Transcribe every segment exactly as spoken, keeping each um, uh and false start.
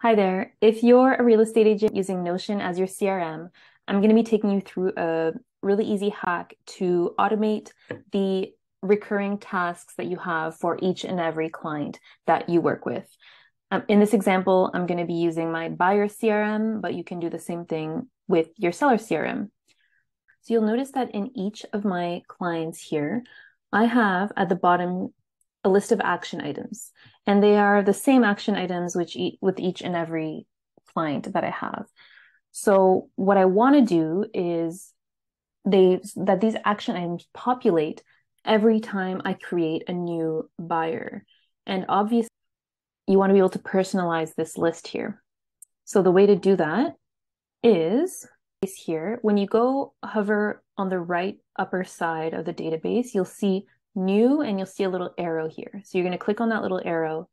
Hi there. If you're a real estate agent using Notion as your C R M, I'm going to be taking you through a really easy hack to automate the recurring tasks that you have for each and every client that you work with. Um, in this example, I'm going to be using my buyer C R M, but you can do the same thing with your seller C R M. So you'll notice that in each of my clients here, I have at the bottom a list of action items, and they are the same action items which e- with each and every client that I have. So what I want to do is they that these action items populate every time I create a new buyer. And obviously, you want to be able to personalize this list here. So the way to do that is here, when you go hover on the right upper side of the database, you'll see new and you'll see a little arrow here. So you're going to click on that little arrow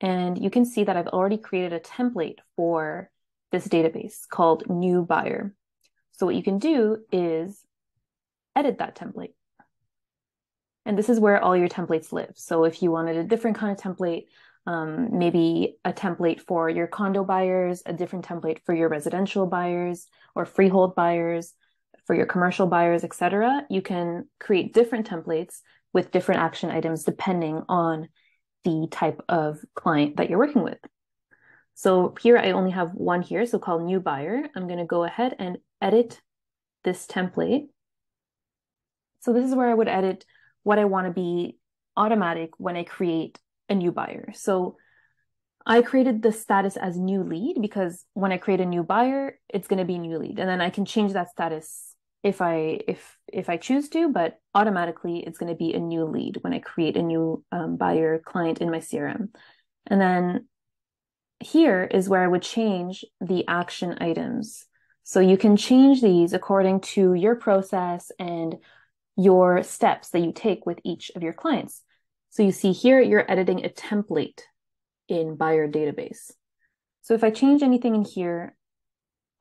and you can see that I've already created a template for this database called new buyer. So what you can do is edit that template. And this is where all your templates live. So if you wanted a different kind of template, um, maybe a template for your condo buyers, a different template for your residential buyers or freehold buyers, for your commercial buyers, et cetera, you can create different templates with different action items depending on the type of client that you're working with. So here I only have one here, so called new buyer. I'm going to go ahead and edit this template. So this is where I would edit what I want to be automatic when I create a new buyer. So I created the status as new lead because when I create a new buyer, it's going to be new lead. And then I can change that status if I if if I choose to, but automatically it's going to be a new lead when I create a new um, buyer client in my C R M. And then here is where I would change the action items. So you can change these according to your process and your steps that you take with each of your clients. So you see here, you're editing a template in buyer database. So if I change anything in here,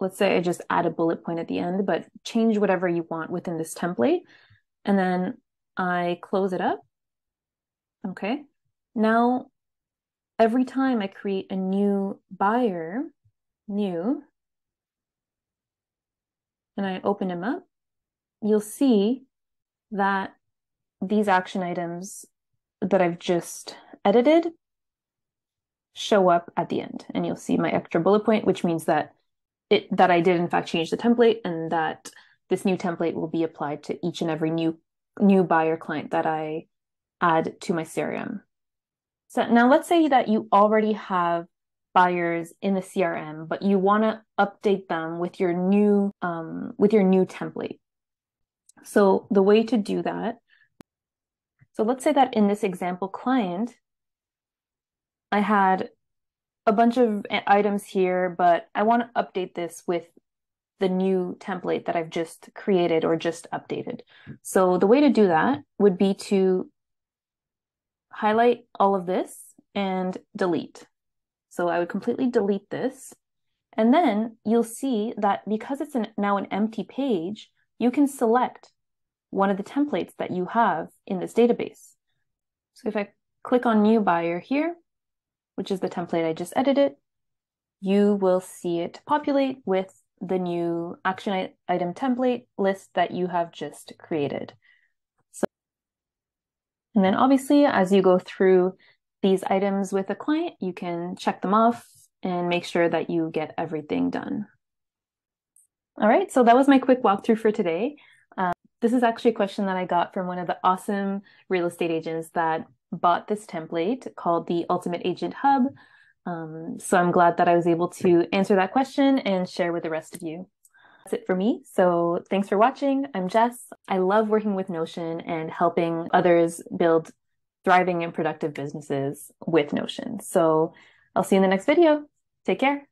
let's say I just add a bullet point at the end, but change whatever you want within this template. And then I close it up. Okay. Now, every time I create a new buyer, new, and I open him up, you'll see that these action items that I've just edited show up at the end, and you'll see my extra bullet point, which means that it that I did in fact change the template, and that this new template will be applied to each and every new new buyer client that I add to my C R M. So now let's say that you already have buyers in the C R M, but you want to update them with your new um, with your new template. So the way to do that, so let's say that in this example client, I had a bunch of items here, but I want to update this with the new template that I've just created or just updated. So the way to do that would be to highlight all of this and delete. So I would completely delete this. And then you'll see that because it's an, now an empty page, you can select one of the templates that you have in this database. So if I click on new buyer here, which is the template I just edited, you will see it populate with the new action item template list that you have just created. So, and then obviously, as you go through these items with a client, you can check them off and make sure that you get everything done. All right, so that was my quick walkthrough for today. Um, this is actually a question that I got from one of the awesome real estate agents that bought this template called the Ultimate Agent Hub. Um, so I'm glad that I was able to answer that question and share with the rest of you. That's it for me. So thanks for watching. I'm Jess. I love working with Notion and helping others build thriving and productive businesses with Notion. So I'll see you in the next video. Take care.